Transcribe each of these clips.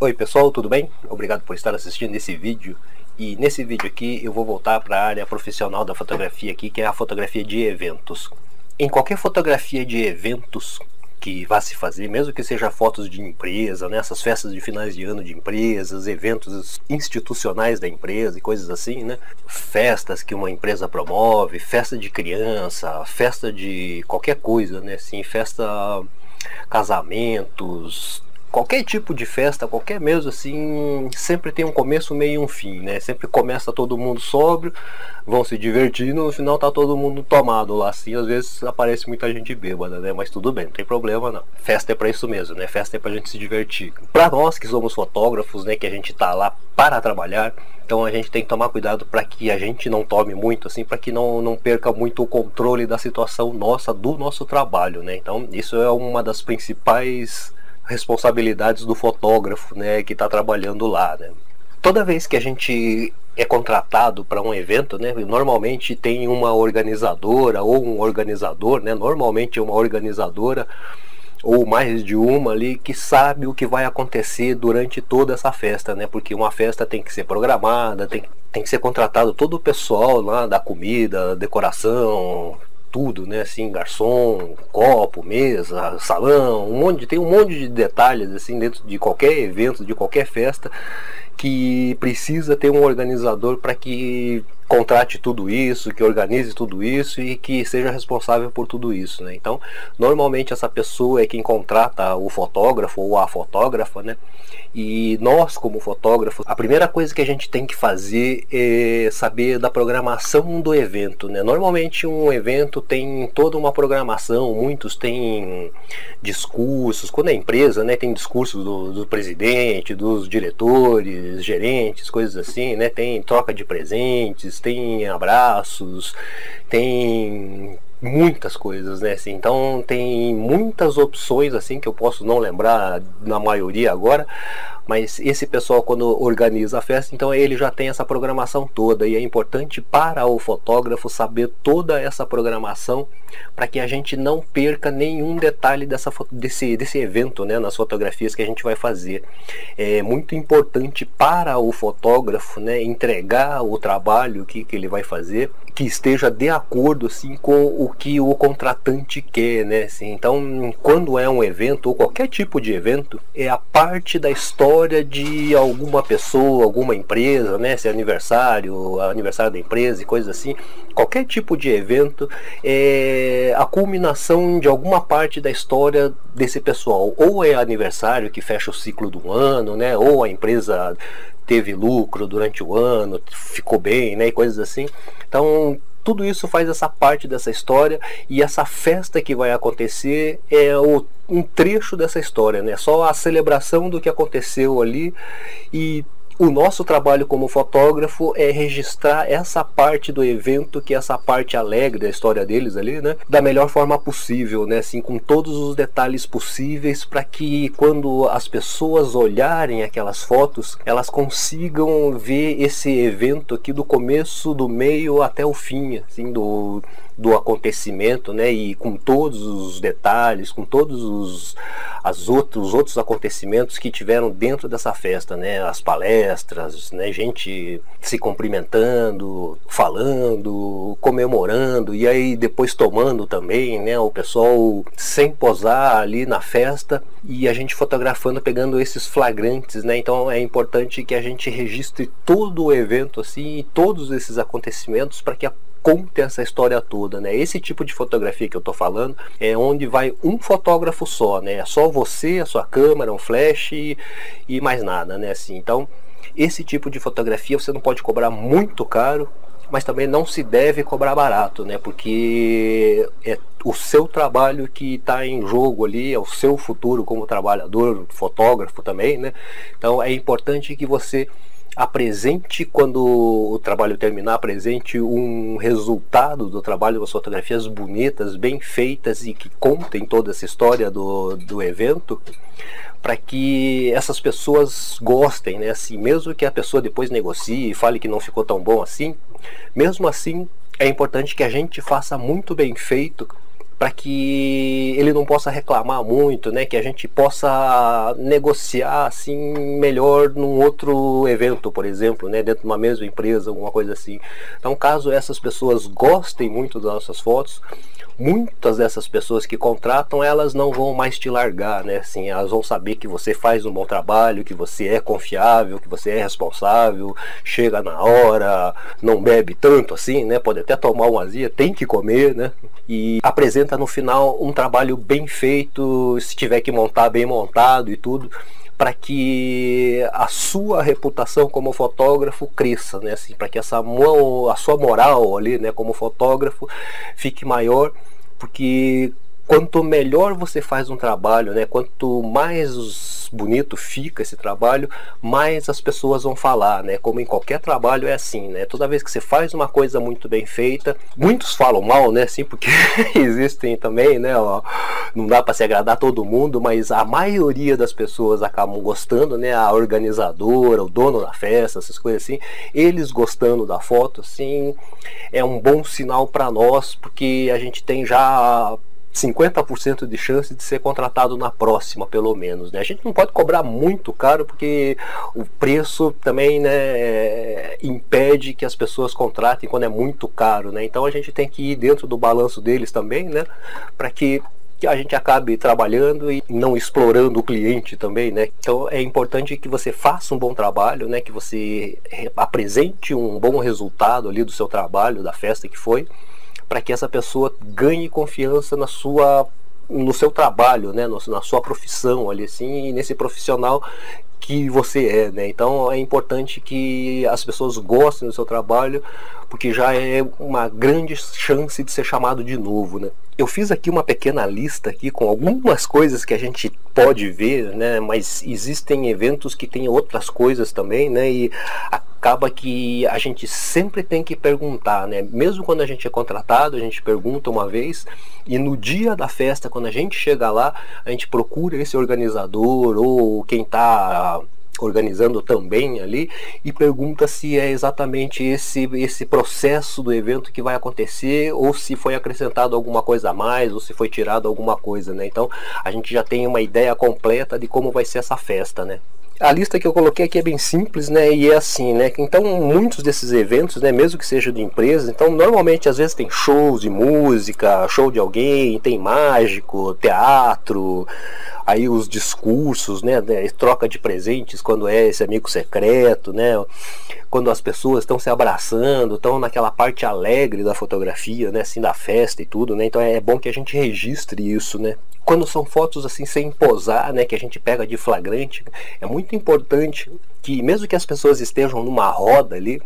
Oi pessoal, tudo bem? Obrigado por estar assistindo esse vídeo. E nesse vídeo aqui eu vou voltar para a área profissional da fotografia aqui, que é a fotografia de eventos. Em qualquer fotografia de eventos que vá se fazer, mesmo que seja fotos de empresa, né, essas festas de finais de ano de empresas, eventos institucionais da empresa e coisas assim, né, festas que uma empresa promove, festa de criança, festa de qualquer coisa, né, assim, festa, casamentos, qualquer tipo de festa, qualquer mesa assim, sempre tem um começo, meio e um fim, né? Sempre começa todo mundo sóbrio, vão se divertindo, no final tá todo mundo tomado lá, assim, às vezes aparece muita gente bêbada, né? Mas tudo bem, não tem problema não. Festa é pra isso mesmo, né? Festa é pra gente se divertir. Pra nós que somos fotógrafos, né? Que a gente tá lá para trabalhar, então a gente tem que tomar cuidado para que a gente não tome muito, assim, para que não perca muito o controle da situação nossa, do nosso trabalho, né? Então isso é uma das principais responsabilidades do fotógrafo, né, que está trabalhando lá, né. Toda vez que a gente é contratado para um evento, né, normalmente tem uma organizadora ou um organizador, né, normalmente é uma organizadora ou mais de uma ali, que sabe o que vai acontecer durante toda essa festa, né, porque uma festa tem que ser programada, tem que ser contratado todo o pessoal lá da comida, da decoração, tudo, né, assim, garçom, copo, mesa, salão, tem um monte de detalhes assim dentro de qualquer evento, de qualquer festa, que precisa ter um organizador para que contrate tudo isso, que organize tudo isso e que seja responsável por tudo isso, né? Então, normalmente essa pessoa é quem contrata o fotógrafo ou a fotógrafa, né? E nós, como fotógrafos, a primeira coisa que a gente tem que fazer é saber da programação do evento, né? Normalmente um evento tem toda uma programação, muitos têm discursos, quando é empresa, né? Tem discursos do presidente, dos diretores, gerentes, coisas assim, né? Tem troca de presentes, tem abraços, tem muitas coisas, né, assim, então tem muitas opções assim que eu posso não lembrar na maioria agora, mas esse pessoal quando organiza a festa, então ele já tem essa programação toda, e é importante para o fotógrafo saber toda essa programação para que a gente não perca nenhum detalhe desse evento, né, nas fotografias que a gente vai fazer. É muito importante para o fotógrafo, né, entregar o trabalho que ele vai fazer, que esteja de acordo assim com o que o contratante quer, né, assim. Então quando é um evento ou qualquer tipo de evento, é a parte da história de alguma pessoa, alguma empresa, né, se é aniversário da empresa e coisas assim, qualquer tipo de evento é a culminação de alguma parte da história desse pessoal, ou é aniversário que fecha o ciclo do ano, né, ou a empresa teve lucro durante o ano, ficou bem, né, e coisas assim. Então tudo isso faz essa parte dessa história, e essa festa que vai acontecer é um trecho dessa história, né? Só a celebração do que aconteceu ali, e o nosso trabalho como fotógrafo é registrar essa parte do evento, que é essa parte alegre da história deles ali, né? Da melhor forma possível, né? Assim, com todos os detalhes possíveis, para que quando as pessoas olharem aquelas fotos, elas consigam ver esse evento aqui do começo, do meio até o fim, assim, do acontecimento, né, e com todos os detalhes, com todos os outros acontecimentos que tiveram dentro dessa festa, né, as palestras, né, gente se cumprimentando, falando, comemorando, e aí depois tomando também, né, o pessoal sem posar ali na festa, e a gente fotografando, pegando esses flagrantes, né. Então é importante que a gente registre todo o evento assim, e todos esses acontecimentos, para que a conta essa história toda, né? Esse tipo de fotografia que eu tô falando é onde vai um fotógrafo só, né? É só você, a sua câmera, um flash e mais nada, né? Assim, então esse tipo de fotografia você não pode cobrar muito caro, mas também não se deve cobrar barato, né? Porque é o seu trabalho que está em jogo ali, é o seu futuro como trabalhador, fotógrafo também, né? Então é importante que você apresente, quando o trabalho terminar, apresente um resultado do trabalho, umas fotografias bonitas, bem feitas e que contem toda essa história do evento, para que essas pessoas gostem, né? Assim, mesmo que a pessoa depois negocie e fale que não ficou tão bom assim, mesmo assim é importante que a gente faça muito bem feito, para que ele não possa reclamar muito, né? Que a gente possa negociar assim melhor num outro evento, por exemplo, né? Dentro de uma mesma empresa, alguma coisa assim. Então, caso essas pessoas gostem muito das nossas fotos, muitas dessas pessoas que contratam, elas não vão mais te largar, né? Assim, elas vão saber que você faz um bom trabalho, que você é confiável, que você é responsável, chega na hora, não bebe tanto assim, né? Pode até tomar uma azia, tem que comer, né? E apresenta no final um trabalho bem feito, se tiver que montar, bem montado e tudo, para que a sua reputação como fotógrafo cresça, né? Assim, para que a sua moral ali, né, como fotógrafo fique maior, porque quanto melhor você faz um trabalho, né, quanto mais bonito fica esse trabalho, mais as pessoas vão falar, né? Como em qualquer trabalho é assim, né? Toda vez que você faz uma coisa muito bem feita, muitos falam mal, né? Assim, porque existem também, né? Ó, não dá para se agradar todo mundo, mas a maioria das pessoas acabam gostando, né? A organizadora, o dono da festa, essas coisas assim, eles gostando da foto, assim, é um bom sinal para nós, porque a gente tem já 50% de chance de ser contratado na próxima, pelo menos, né? A gente não pode cobrar muito caro, porque o preço também, né, impede que as pessoas contratem quando é muito caro, né? Então a gente tem que ir dentro do balanço deles também, né, para que a gente acabe trabalhando e não explorando o cliente também, né? Então é importante que você faça um bom trabalho, né, que você apresente um bom resultado ali do seu trabalho, da festa que foi, para que essa pessoa ganhe confiança no seu trabalho, né, na sua profissão ali, assim, e nesse profissional que você é, né? Então é importante que as pessoas gostem do seu trabalho, porque já é uma grande chance de ser chamado de novo, né? Eu fiz aqui uma pequena lista aqui com algumas coisas que a gente pode ver, né? Mas existem eventos que tem outras coisas também, né? E acaba que a gente sempre tem que perguntar, né? Mesmo quando a gente é contratado, a gente pergunta uma vez, e no dia da festa, quando a gente chega lá, a gente procura esse organizador ou quem está organizando também ali e pergunta se é exatamente esse processo do evento que vai acontecer, ou se foi acrescentado alguma coisa a mais, ou se foi tirado alguma coisa, né? Então a gente já tem uma ideia completa de como vai ser essa festa, né? A lista que eu coloquei aqui é bem simples, né? E é assim, né? Então muitos desses eventos, né, mesmo que seja de empresa, então normalmente às vezes tem shows de música, show de alguém, tem mágico, teatro, aí os discursos, né? Troca de presentes quando é esse amigo secreto, né? Quando as pessoas estão se abraçando, estão naquela parte alegre da fotografia, né? Assim, da festa e tudo, né? Então é bom que a gente registre isso, né? Quando são fotos assim sem posar, né, que a gente pega de flagrante, é muito importante que, mesmo que as pessoas estejam numa roda ali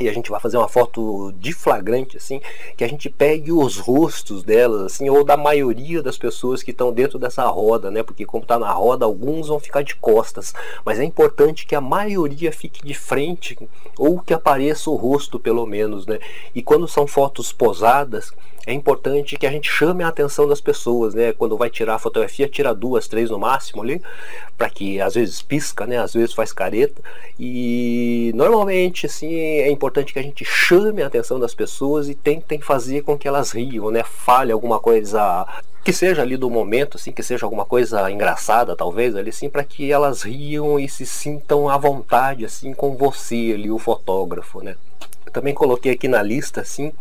e a gente vai fazer uma foto de flagrante assim, que a gente pegue os rostos delas assim, ou da maioria das pessoas que estão dentro dessa roda, né? Porque como está na roda, alguns vão ficar de costas, mas é importante que a maioria fique de frente, ou que apareça o rosto pelo menos, né? E quando são fotos posadas, é importante que a gente chame a atenção das pessoas, né? Quando vai tirar a fotografia, tira duas, três no máximo ali, para que às vezes pisca, né? Às vezes faz careta, e normalmente assim é importante que a gente chame a atenção das pessoas e tentem fazer com que elas riam, né? Fale alguma coisa que seja ali do momento, assim, que seja alguma coisa engraçada, talvez, ali, assim, para que elas riam e se sintam à vontade, assim, com você ali, o fotógrafo, né? Eu também coloquei aqui na lista, assim,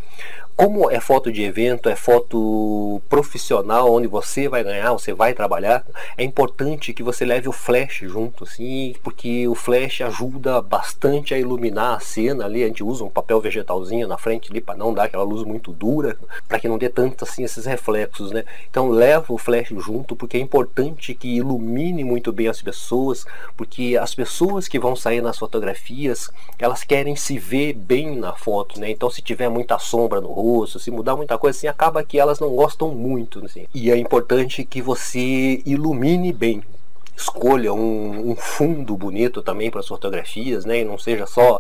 como é foto de evento, é foto profissional, onde você vai ganhar, você vai trabalhar, é importante que você leve o flash junto, assim, porque o flash ajuda bastante a iluminar a cena ali. A gente usa um papel vegetalzinho na frente ali para não dar aquela luz muito dura, para que não dê tanto assim esses reflexos, né? Então leva o flash junto, porque é importante que ilumine muito bem as pessoas, porque as pessoas que vão sair nas fotografias, elas querem se ver bem na foto, né? Então se tiver muita sombra no rosto, se mudar muita coisa assim, acaba que elas não gostam muito, assim. E é importante que você ilumine bem, escolha um fundo bonito também para as fotografias, né? E não seja só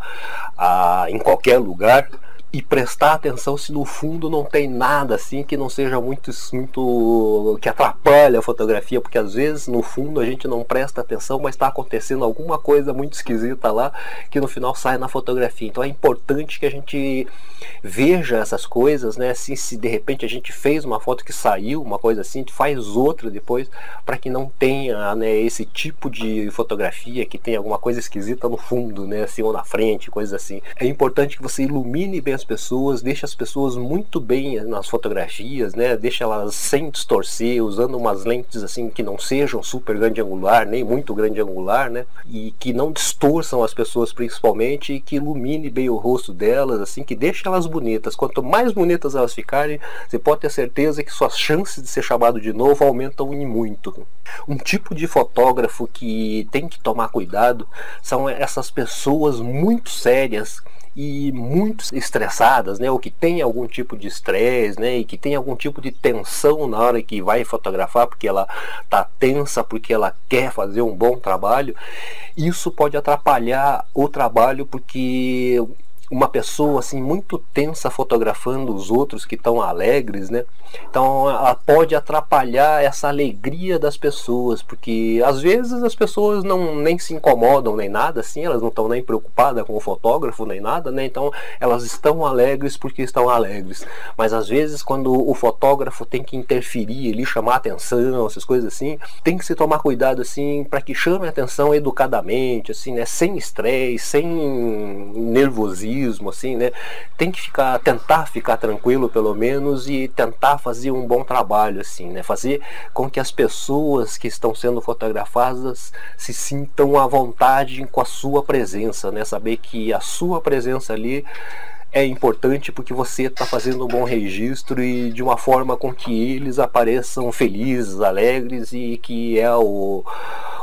em qualquer lugar, e prestar atenção se no fundo não tem nada assim que não seja muito que atrapalha a fotografia, porque às vezes no fundo a gente não presta atenção, mas está acontecendo alguma coisa muito esquisita lá que no final sai na fotografia. Então é importante que a gente veja essas coisas, né? Assim, se de repente a gente fez uma foto que saiu uma coisa assim, faz outra depois, para que não tenha, né, esse tipo de fotografia que tem alguma coisa esquisita no fundo, né, assim, ou na frente, coisas assim. É importante que você ilumine bem as pessoas, deixa as pessoas muito bem nas fotografias, né? Deixa elas sem distorcer, usando umas lentes assim que não sejam super grande angular nem muito grande angular, né? E que não distorçam as pessoas principalmente, e que ilumine bem o rosto delas, assim, que deixe elas bonitas. Quanto mais bonitas elas ficarem, você pode ter certeza que suas chances de ser chamado de novo aumentam em muito. Um tipo de fotógrafo que tem que tomar cuidado são essas pessoas muito sérias e muito estressadas, né, ou que tem algum tipo de estresse, né, e que tem algum tipo de tensão na hora que vai fotografar, porque ela tá tensa, porque ela quer fazer um bom trabalho. Isso pode atrapalhar o trabalho, porque uma pessoa assim muito tensa fotografando os outros que estão alegres, né? Então ela pode atrapalhar essa alegria das pessoas, porque às vezes as pessoas não nem se incomodam nem nada assim, elas não estão nem preocupadas com o fotógrafo nem nada, né? Então elas estão alegres porque estão alegres, mas às vezes quando o fotógrafo tem que interferir ali, chamar atenção, essas coisas assim, tem que se tomar cuidado assim para que chame atenção educadamente assim, né? Sem estresse, sem nervosismo assim, né? Tem que tentar ficar tranquilo pelo menos, e tentar fazer um bom trabalho assim, né? Fazer com que as pessoas que estão sendo fotografadas se sintam à vontade com a sua presença, né? Saber que a sua presença ali é importante, porque você está fazendo um bom registro, e de uma forma com que eles apareçam felizes, alegres, e que é o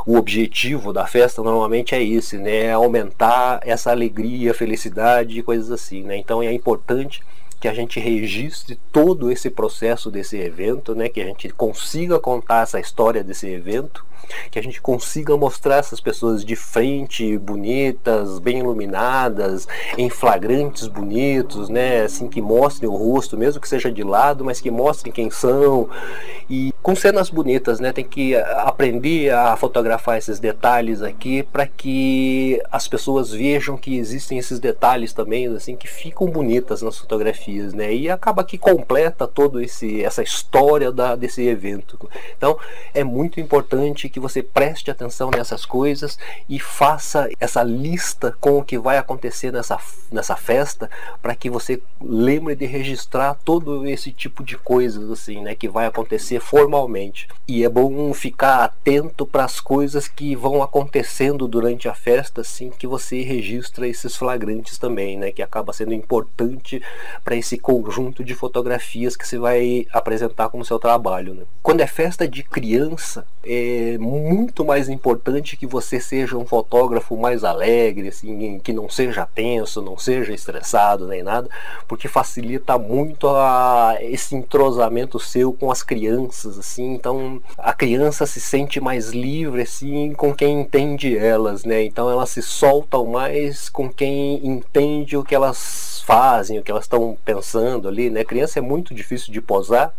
objetivo da festa normalmente é esse, né? Aumentar essa alegria, felicidade e coisas assim, né? Então é importante que a gente registre todo esse processo desse evento, né? Que a gente consiga contar essa história desse evento, que a gente consiga mostrar essas pessoas de frente, bonitas, bem iluminadas, em flagrantes bonitos, né? Assim, que mostrem o rosto, mesmo que seja de lado, mas que mostrem quem são, e com cenas bonitas, né? Tem que aprender a fotografar esses detalhes aqui, para que as pessoas vejam que existem esses detalhes também, assim, que ficam bonitas nas fotografias, né? E acaba que completa todo essa história desse evento. Então é muito importante que você preste atenção nessas coisas e faça essa lista com o que vai acontecer nessa festa, para que você lembre de registrar todo esse tipo de coisas assim, né, que vai acontecer formalmente. E é bom ficar atento para as coisas que vão acontecendo durante a festa, assim, que você registra esses flagrantes também, né, que acaba sendo importante para esse conjunto de fotografias que você vai apresentar como seu trabalho, né. Quando é festa de criança, é muito mais importante que você seja um fotógrafo mais alegre, assim, que não seja tenso, não seja estressado nem nada, porque facilita muito esse entrosamento seu com as crianças, assim. Então a criança se sente mais livre, assim, com quem entende elas, né? Então elas se soltam mais com quem entende o que elas fazem, o que elas estão pensando ali, né? A criança é muito difícil de posar,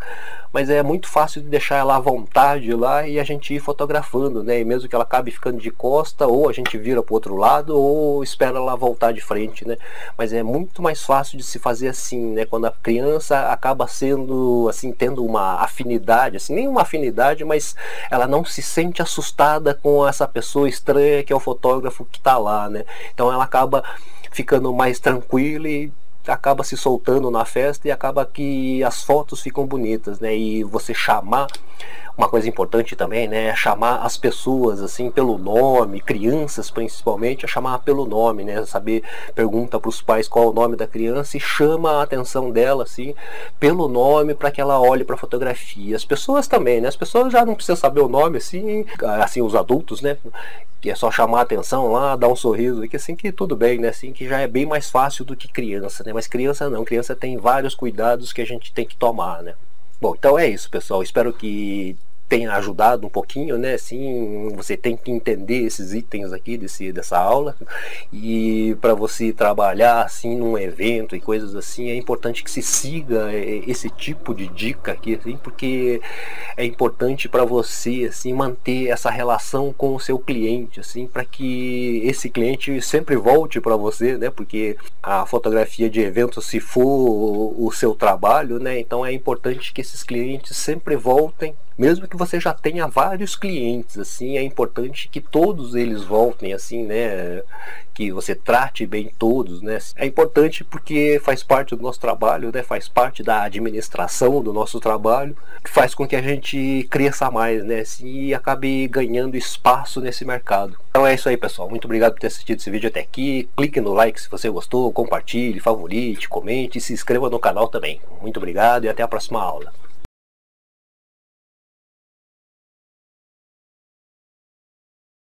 mas é muito fácil de deixar ela à vontade lá e a gente ir fotografando, né? E mesmo que ela acabe ficando de costa, ou a gente vira para o outro lado, ou espera ela voltar de frente, né? Mas é muito mais fácil de se fazer assim, né? Quando a criança acaba sendo assim, tendo uma afinidade, assim, nem uma afinidade, mas ela não se sente assustada com essa pessoa estranha que é o fotógrafo que está lá, né? Então ela acaba ficando mais tranquila e acaba se soltando na festa, e acaba que as fotos ficam bonitas, né? E você chamar, uma coisa importante também, né, é chamar as pessoas assim pelo nome, crianças principalmente, é chamar pelo nome, né? Saber, pergunta para os pais qual é o nome da criança e chama a atenção dela assim pelo nome, para que ela olhe para a fotografia. As pessoas também, né? As pessoas já não precisam saber o nome assim os adultos, né? Que é só chamar a atenção lá, dar um sorriso, que assim que tudo bem, né? Assim que já é bem mais fácil do que criança, né? Mas criança não, criança tem vários cuidados que a gente tem que tomar, né? Bom, então é isso, pessoal. Espero que tem ajudado um pouquinho, né? Assim, você tem que entender esses itens aqui dessa aula, e para você trabalhar assim num evento e coisas assim, é importante que se siga esse tipo de dica aqui, assim, porque é importante para você assim manter essa relação com o seu cliente, assim, para que esse cliente sempre volte para você, né? Porque a fotografia de evento, se for o seu trabalho, né? Então é importante que esses clientes sempre voltem, mesmo que você já tenha vários clientes, assim, é importante que todos eles voltem, assim, né? Que você trate bem todos, né? É importante porque faz parte do nosso trabalho, né? Faz parte da administração do nosso trabalho, que faz com que a gente cresça mais, né? E acabe ganhando espaço nesse mercado. Então é isso aí, pessoal. Muito obrigado por ter assistido esse vídeo até aqui. Clique no like se você gostou, compartilhe, favorite, comente e se inscreva no canal também. Muito obrigado e até a próxima aula.